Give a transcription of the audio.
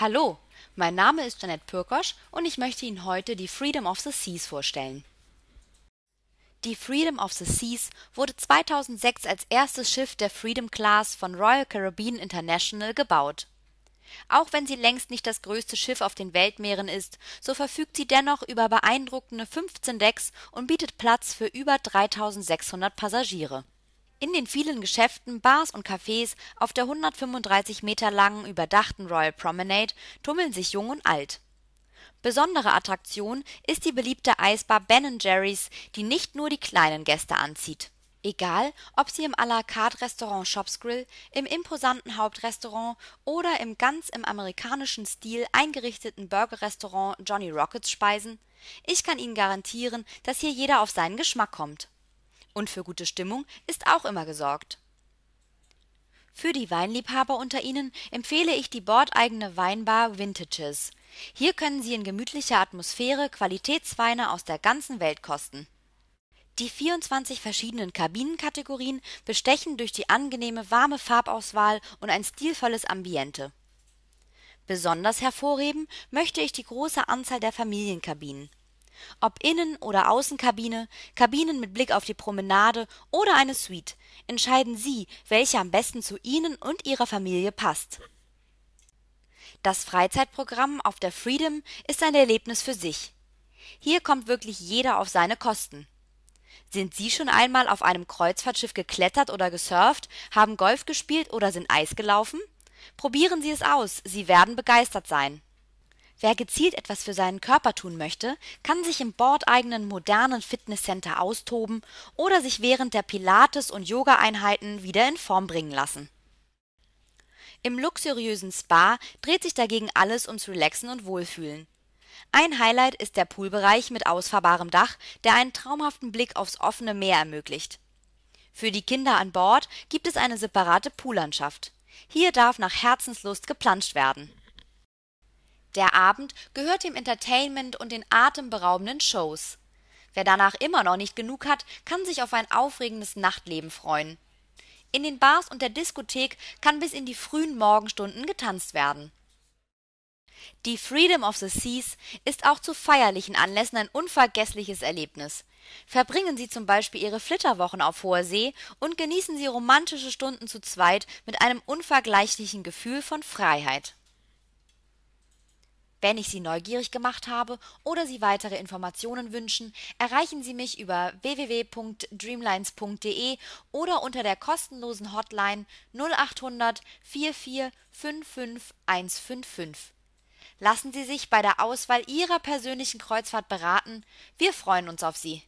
Hallo, mein Name ist Jeanette Pyrkosch und ich möchte Ihnen heute die Freedom of the Seas vorstellen. Die Freedom of the Seas wurde 2006 als erstes Schiff der Freedom Class von Royal Caribbean International gebaut. Auch wenn sie längst nicht das größte Schiff auf den Weltmeeren ist, so verfügt sie dennoch über beeindruckende 15 Decks und bietet Platz für über 3.600 Passagiere. In den vielen Geschäften, Bars und Cafés auf der 135 Meter langen überdachten Royal Promenade tummeln sich Jung und Alt. Besondere Attraktion ist die beliebte Eisbar Ben & Jerry's, die nicht nur die kleinen Gäste anzieht. Egal, ob Sie im à la carte Restaurant Shop's Grill, im imposanten Hauptrestaurant oder im ganz im amerikanischen Stil eingerichteten Burgerrestaurant Johnny Rockets speisen, ich kann Ihnen garantieren, dass hier jeder auf seinen Geschmack kommt. Und für gute Stimmung ist auch immer gesorgt. Für die Weinliebhaber unter Ihnen empfehle ich die bordeigene Weinbar Vintages. Hier können Sie in gemütlicher Atmosphäre Qualitätsweine aus der ganzen Welt kosten. Die 24 verschiedenen Kabinenkategorien bestechen durch die angenehme warme Farbauswahl und ein stilvolles Ambiente. Besonders hervorheben möchte ich die große Anzahl der Familienkabinen. Ob Innen- oder Außenkabine, Kabinen mit Blick auf die Promenade oder eine Suite, entscheiden Sie, welche am besten zu Ihnen und Ihrer Familie passt. Das Freizeitprogramm auf der Freedom ist ein Erlebnis für sich. Hier kommt wirklich jeder auf seine Kosten. Sind Sie schon einmal auf einem Kreuzfahrtschiff geklettert oder gesurft, haben Golf gespielt oder sind Eis gelaufen? Probieren Sie es aus, Sie werden begeistert sein. Wer gezielt etwas für seinen Körper tun möchte, kann sich im bordeigenen modernen Fitnesscenter austoben oder sich während der Pilates- und Yoga-Einheiten wieder in Form bringen lassen. Im luxuriösen Spa dreht sich dagegen alles ums Relaxen und Wohlfühlen. Ein Highlight ist der Poolbereich mit ausfahrbarem Dach, der einen traumhaften Blick aufs offene Meer ermöglicht. Für die Kinder an Bord gibt es eine separate Poollandschaft. Hier darf nach Herzenslust geplanscht werden. Der Abend gehört dem Entertainment und den atemberaubenden Shows. Wer danach immer noch nicht genug hat, kann sich auf ein aufregendes Nachtleben freuen. In den Bars und der Diskothek kann bis in die frühen Morgenstunden getanzt werden. Die Freedom of the Seas ist auch zu feierlichen Anlässen ein unvergessliches Erlebnis. Verbringen Sie zum Beispiel Ihre Flitterwochen auf hoher See und genießen Sie romantische Stunden zu zweit mit einem unvergleichlichen Gefühl von Freiheit. Wenn ich Sie neugierig gemacht habe oder Sie weitere Informationen wünschen, erreichen Sie mich über www.dreamlines.de oder unter der kostenlosen Hotline 0800 44 55 155. Lassen Sie sich bei der Auswahl Ihrer persönlichen Kreuzfahrt beraten. Wir freuen uns auf Sie.